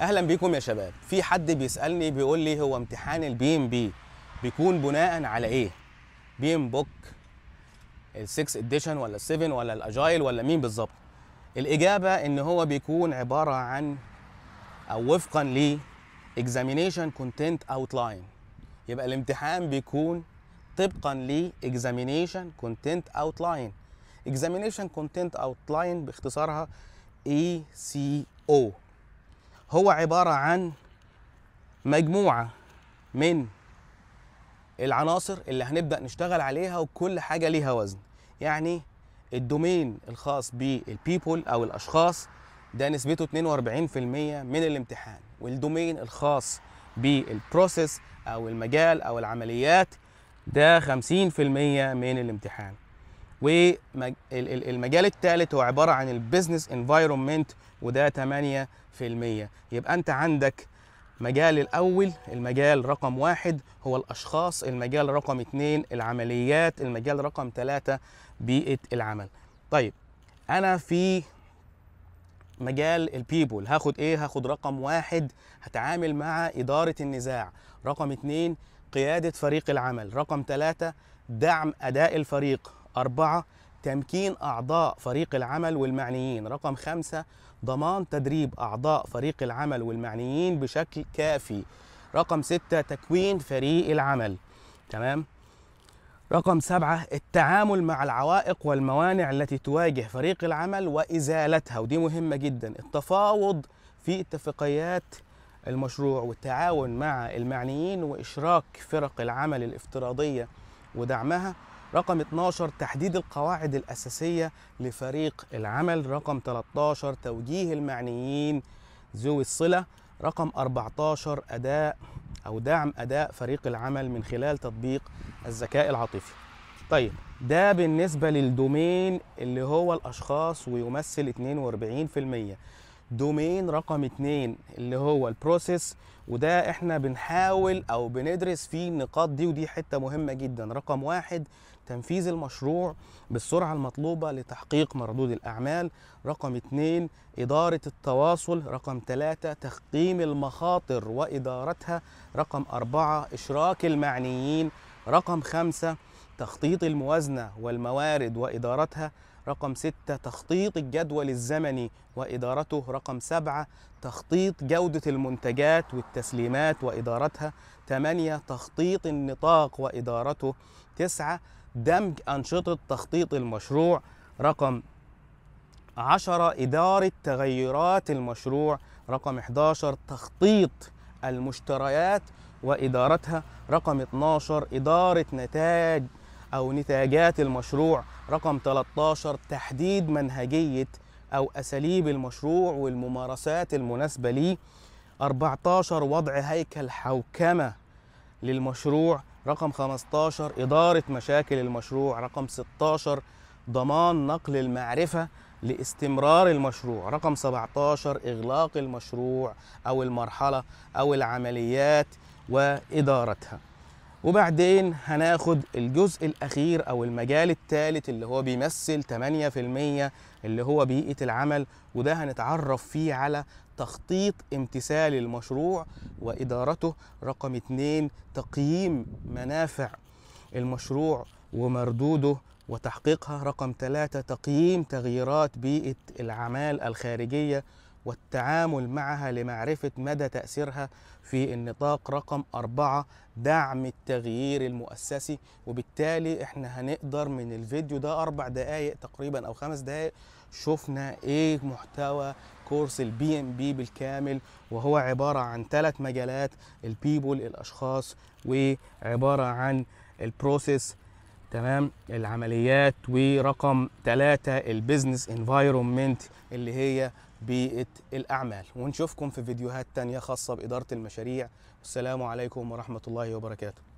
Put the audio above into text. اهلا بيكم يا شباب. في حد بيسالني بيقول لي هو امتحان البي ام بي بيكون بناء على ايه؟ بي ام بوك ال6 اديشن ولا ال7 ولا الاجايل ولا مين بالظبط؟ الاجابه ان هو بيكون عباره عن او وفقا ل اكزامينيشن كونتنت اوتلاين. يبقى الامتحان بيكون طبقا ل اكزامينيشن كونتنت اوتلاين. اكزامينيشن كونتنت اوتلاين باختصارها ICO هو عبارة عن مجموعة من العناصر اللي هنبدأ نشتغل عليها وكل حاجة ليها وزن. يعني الدومين الخاص بالبيبول أو الأشخاص ده نسبته 42% من الامتحان، والدومين الخاص بالبروسيس أو المجال أو العمليات ده 50% من الامتحان. والمجال الثالث هو عبارة عن البيزنس انفايرومنت وده 8%. يبقى أنت عندك مجال الأول، المجال رقم 1 هو الأشخاص، المجال رقم 2 العمليات، المجال رقم 3 بيئة العمل. طيب أنا في مجال البيبول هاخد إيه؟ هاخد رقم 1 هتعامل مع إدارة النزاع، رقم 2 قيادة فريق العمل، رقم 3 دعم أداء الفريق، 4 تمكين أعضاء فريق العمل والمعنيين، رقم 5 ضمان تدريب أعضاء فريق العمل والمعنيين بشكل كافي، رقم 6 تكوين فريق العمل، تمام؟ رقم 7 التعامل مع العوائق والموانع التي تواجه فريق العمل وإزالتها، ودي مهمة جدا، التفاوض في اتفاقيات المشروع والتعاون مع المعنيين وإشراك فرق العمل الافتراضية ودعمها، رقم 12 تحديد القواعد الأساسية لفريق العمل، رقم 13 توجيه المعنيين ذوي الصلة، رقم 14 أداء أو دعم أداء فريق العمل من خلال تطبيق الذكاء العاطفي. طيب ده بالنسبة للدومين اللي هو الأشخاص ويمثل 42%. دومين رقم 2 اللي هو البروسيس وده احنا بنحاول او بندرس فيه النقاط دي ودي حتة مهمة جدا. رقم 1 تنفيذ المشروع بالسرعة المطلوبة لتحقيق مردود الأعمال، رقم 2 إدارة التواصل، رقم 3 تقييم المخاطر وإدارتها، رقم 4 إشراك المعنيين، رقم 5 تخطيط الموازنة والموارد وإدارتها، رقم 6 تخطيط الجدول الزمني وإدارته، رقم 7 تخطيط جودة المنتجات والتسليمات وإدارتها، 8 تخطيط النطاق وإدارته، 9 دمج أنشطة تخطيط المشروع، رقم 10 إدارة تغيرات المشروع، رقم 11 تخطيط المشتريات وإدارتها، رقم 12 إدارة نتاجات المشروع، رقم 13 تحديد منهجية أو أساليب المشروع والممارسات المناسبة ليه، 14 وضع هيكل حوكمة للمشروع، رقم 15 إدارة مشاكل المشروع، رقم 16 ضمان نقل المعرفة لاستمرار المشروع، رقم 17 إغلاق المشروع أو المرحلة أو العمليات وإدارتها. وبعدين هناخد الجزء الأخير أو المجال الثالث اللي هو بيمثل 8% اللي هو بيئة العمل، وده هنتعرف فيه على تخطيط امتثال المشروع وإدارته، رقم 2 تقييم منافع المشروع ومردوده وتحقيقها، رقم 3 تقييم تغييرات بيئة الأعمال الخارجية والتعامل معها لمعرفة مدى تأثيرها في النطاق، رقم 4 دعم التغيير المؤسسي. وبالتالي احنا هنقدر من الفيديو ده 4 دقايق تقريبا أو 5 دقايق شفنا ايه محتوى كورس البي ام بي بالكامل، وهو عبارة عن 3 مجالات، البيبول الأشخاص، وعبارة عن البروسيس، تمام، العمليات، ورقم 3 البيزنس انفايرومنت اللي هي بيئة الأعمال. ونشوفكم في فيديوهات تانية خاصة بإدارة المشاريع. والسلام عليكم ورحمة الله وبركاته.